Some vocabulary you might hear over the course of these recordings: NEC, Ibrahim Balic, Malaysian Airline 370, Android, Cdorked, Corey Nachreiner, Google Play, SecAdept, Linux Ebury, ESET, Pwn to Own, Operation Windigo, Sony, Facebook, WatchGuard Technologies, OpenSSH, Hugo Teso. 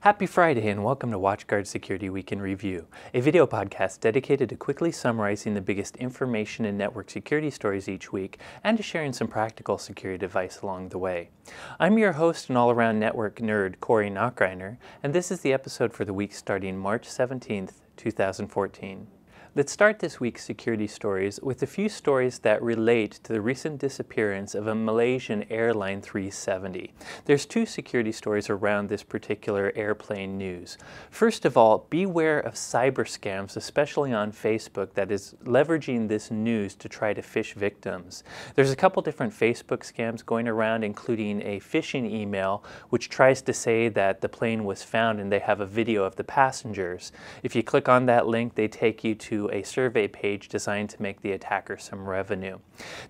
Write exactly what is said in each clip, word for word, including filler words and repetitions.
Happy Friday and welcome to WatchGuard Security Week in Review, a video podcast dedicated to quickly summarizing the biggest information and network security stories each week and to sharing some practical security advice along the way. I'm your host and all-around network nerd, Corey Nachreiner, and this is the episode for the week starting March seventeenth, two thousand fourteen. Let's start this week's security stories with a few stories that relate to the recent disappearance of a Malaysian Airline three seventy. There's two security stories around this particular airplane news. First of all, beware of cyber scams, especially on Facebook, that is leveraging this news to try to phish victims. There's a couple different Facebook scams going around, including a phishing email, which tries to say that the plane was found and they have a video of the passengers. If you click on that link, they take you to a survey page designed to make the attacker some revenue.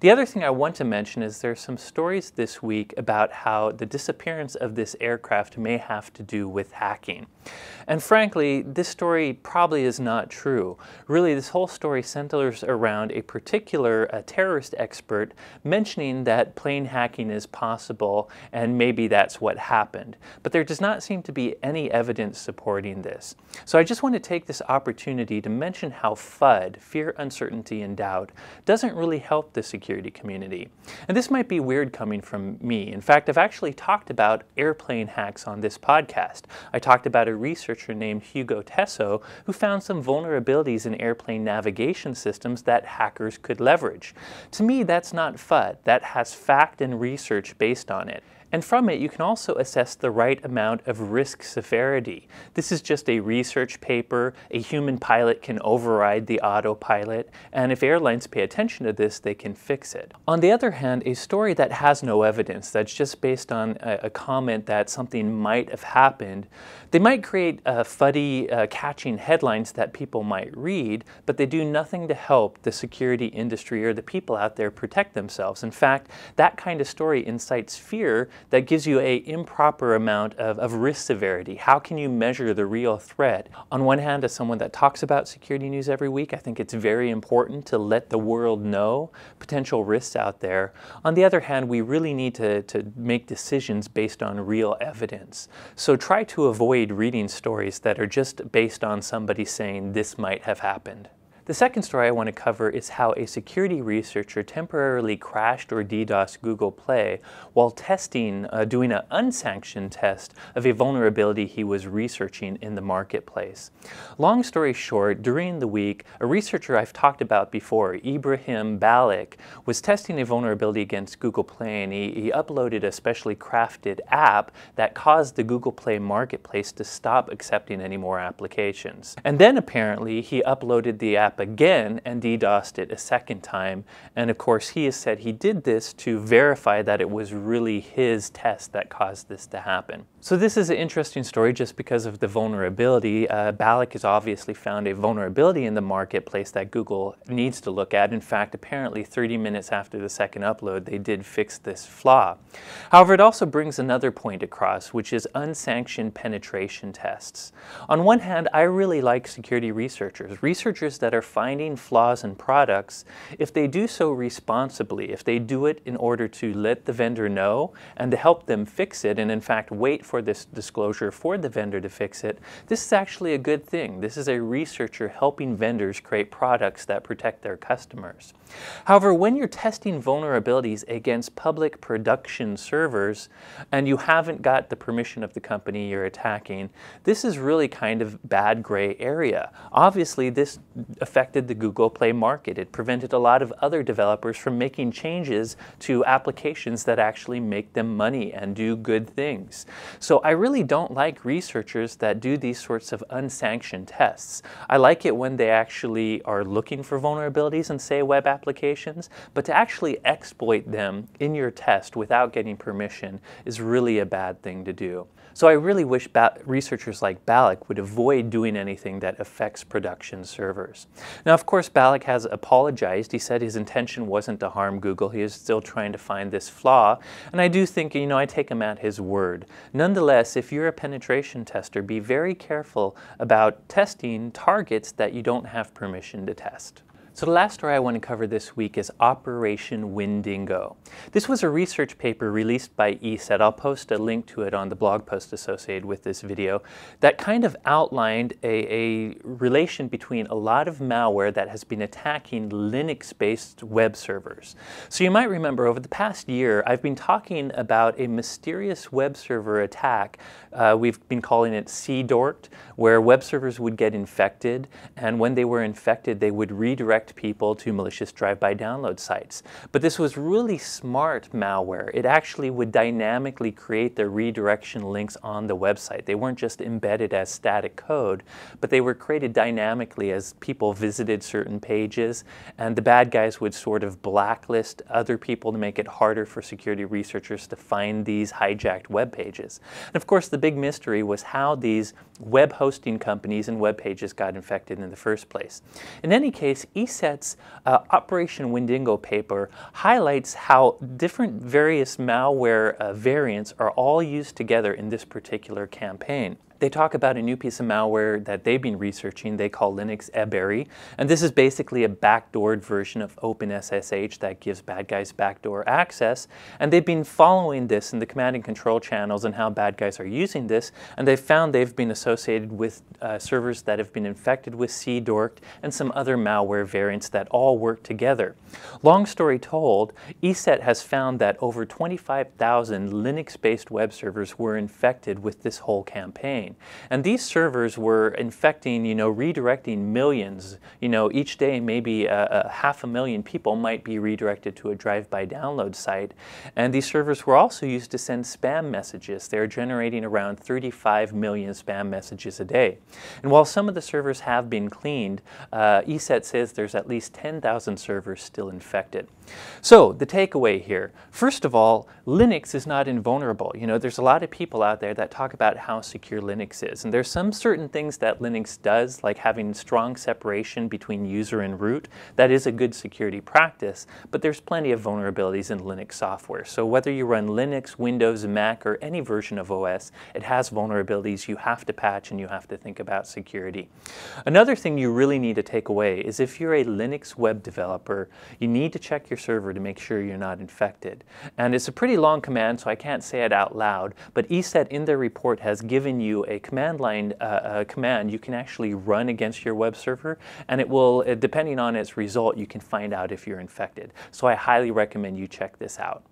The other thing I want to mention is there's some stories this week about how the disappearance of this aircraft may have to do with hacking. And frankly, this story probably is not true. Really, this whole story centers around a particular a terrorist expert mentioning that plane hacking is possible and maybe that's what happened. But there does not seem to be any evidence supporting this. So I just want to take this opportunity to mention how FUD, fear, uncertainty, and doubt, doesn't really help the security community. And this might be weird coming from me. In fact, I've actually talked about airplane hacks on this podcast. I talked about a researcher named Hugo Teso who found some vulnerabilities in airplane navigation systems that hackers could leverage. To me, that's not FUD. That has fact and research based on it. And from it, you can also assess the right amount of risk severity. This is just a research paper. A human pilot can override the autopilot, and if airlines pay attention to this, they can fix it. On the other hand, a story that has no evidence, that's just based on a, a comment that something might have happened, they might create uh, fuddy, uh, catching headlines that people might read, but they do nothing to help the security industry or the people out there protect themselves. In fact, that kind of story incites fear that gives you an improper amount of, of risk severity. How can you measure the real threat? On one hand, as someone that talks about security news every week, I think it's very important to let the world know potential risks out there. On the other hand, we really need to, to make decisions based on real evidence. So try to avoid reading stories that are just based on somebody saying this might have happened. The second story I want to cover is how a security researcher temporarily crashed or DDoSed Google Play while testing, uh, doing an unsanctioned test of a vulnerability he was researching in the marketplace. Long story short, during the week, a researcher I've talked about before, Ibrahim Balic, was testing a vulnerability against Google Play, and he, he uploaded a specially crafted app that caused the Google Play marketplace to stop accepting any more applications. And then apparently he uploaded the app again and DDoSed it a second time, and of course he has said he did this to verify that it was really his test that caused this to happen. So this is an interesting story just because of the vulnerability. Uh, Balic has obviously found a vulnerability in the marketplace that Google needs to look at. In fact, apparently thirty minutes after the second upload they did fix this flaw. However, it also brings another point across, which is unsanctioned penetration tests. On one hand, I really like security researchers. Researchers that are finding flaws in products, if they do so responsibly, if they do it in order to let the vendor know and to help them fix it, and in fact wait for this disclosure for the vendor to fix it, this is actually a good thing. This is a researcher helping vendors create products that protect their customers. However, when you're testing vulnerabilities against public production servers and you haven't got the permission of the company you're attacking, this is really kind of bad gray area. Obviously, this affected the Google Play market. It prevented a lot of other developers from making changes to applications that actually make them money and do good things. So I really don't like researchers that do these sorts of unsanctioned tests. I like it when they actually are looking for vulnerabilities in, say, web applications, but to actually exploit them in your test without getting permission is really a bad thing to do. So I really wish researchers like Balic would avoid doing anything that affects production servers. Now, of course, Balic has apologized. He said his intention wasn't to harm Google. He is still trying to find this flaw. And I do think, you know, I take him at his word. Nonetheless, if you're a penetration tester, be very careful about testing targets that you don't have permission to test. So the last story I want to cover this week is Operation Windigo. This was a research paper released by E S E T. I'll post a link to it on the blog post associated with this video that kind of outlined a, a relation between a lot of malware that has been attacking Linux-based web servers. So you might remember over the past year, I've been talking about a mysterious web server attack. Uh, we've been calling it Cdorked, where web servers would get infected, and when they were infected, they would redirect people to malicious drive-by download sites. But this was really smart malware. It actually would dynamically create the redirection links on the website. They weren't just embedded as static code, but they were created dynamically as people visited certain pages, and the bad guys would sort of blacklist other people to make it harder for security researchers to find these hijacked web pages. And of course, the big mystery was how these web hosting companies and web pages got infected in the first place. In any case, E S E T's uh, Operation Windigo paper highlights how different various malware uh, variants are all used together in this particular campaign. They talk about a new piece of malware that they've been researching. They call Linux Ebury, and this is basically a backdoored version of Open S S H that gives bad guys backdoor access. And they've been following this in the command and control channels and how bad guys are using this, and they've found they've been associated with uh, servers that have been infected with Cdorked and some other malware variants that all work together. Long story told, E S E T has found that over twenty-five thousand Linux-based web servers were infected with this whole campaign. And these servers were infecting, you know, redirecting millions. You know, each day maybe a, a half a million people might be redirected to a drive-by download site. And these servers were also used to send spam messages. They're generating around thirty-five million spam messages a day. And while some of the servers have been cleaned, uh, E S E T says there's at least ten thousand servers still infected. So the takeaway here, first of all, Linux is not invulnerable. You know, there's a lot of people out there that talk about how secure Linux is. And there's some certain things that Linux does, like having strong separation between user and root. That is a good security practice, but there's plenty of vulnerabilities in Linux software. So whether you run Linux, Windows, Mac, or any version of O S, it has vulnerabilities you have to patch and you have to think about security. Another thing you really need to take away is if you're a Linux web developer, you need to check your server to make sure you're not infected. And it's a pretty long command, so I can't say it out loud, but E S E T in their report has given you a command line uh, uh, command you can actually run against your web server, and it will, uh, depending on its result, you can find out if you're infected. So I highly recommend you check this out.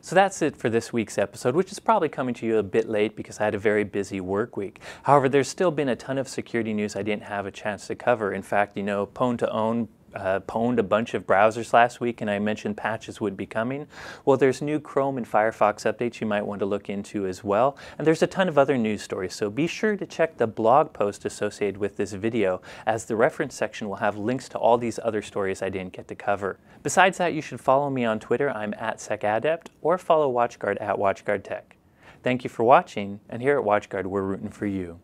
So that's it for this week's episode, which is probably coming to you a bit late because I had a very busy work week. However, there's still been a ton of security news I didn't have a chance to cover. In fact, you know, Pwn to Own Uh, pwned a bunch of browsers last week, and I mentioned patches would be coming. Well, there's new Chrome and Firefox updates you might want to look into as well, and there's a ton of other news stories, so be sure to check the blog post associated with this video, as the reference section will have links to all these other stories I didn't get to cover. Besides that, you should follow me on Twitter. I'm at SecAdept, or follow WatchGuard at WatchGuard Tech. Thank you for watching, and here at WatchGuard, we're rooting for you.